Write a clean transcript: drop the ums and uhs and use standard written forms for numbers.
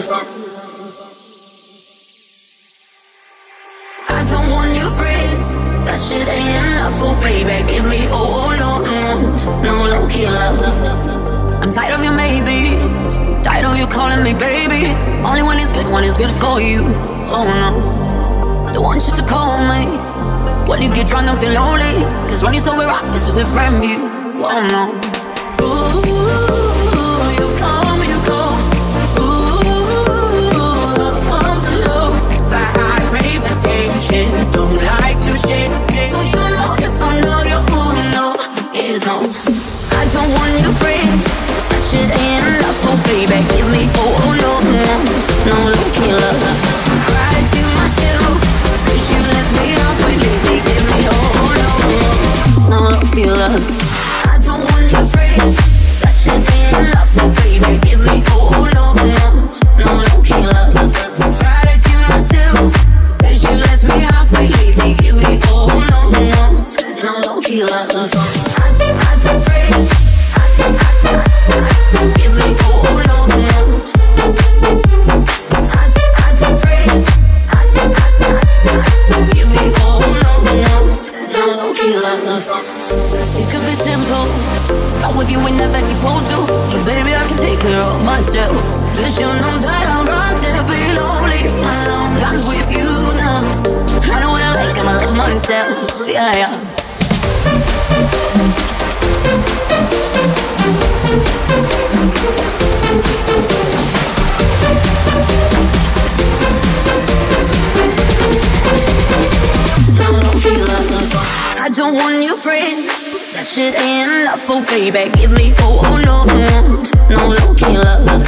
I don't want your friends, that shit ain't enough. Oh baby, give me all your ones. No low-key love. I'm tired of your maybes, tired of you calling me baby. Only one is good for you. Oh no, don't want you to call me when you get drunk and feel lonely, cause when you sober up, it's just a different view. Oh no. Ooh, you call me, you go. Ooh, love from the low. But I crave attention, don't like to shit. So you know if I'm not your who, no, it's on. I don't want your friends, that shit ain't enough. So baby, give me all your ones, no low-key love. Right to myself, cause you left me off with lazy. Give me all your ones, no low-key love. That shit ain't enough, oh baby, give me all your ones, no low-key love. Cried it to myself, cause you left me halfway lazy. Give me all your ones, no low-key love. I don't friends, I give me all your ones. I don't friends, I give me all your ones, no low-key love. It could be simple, but with you we never equal to. But baby, I can take care of myself, cause you know that I'm wrong to be lonely. My long life with you now, I know what I like, I'ma love myself. Yeah, yeah. No, don't feel love. I don't want your friends, that shit ain't enough, oh baby, give me all your ones, no low-key love.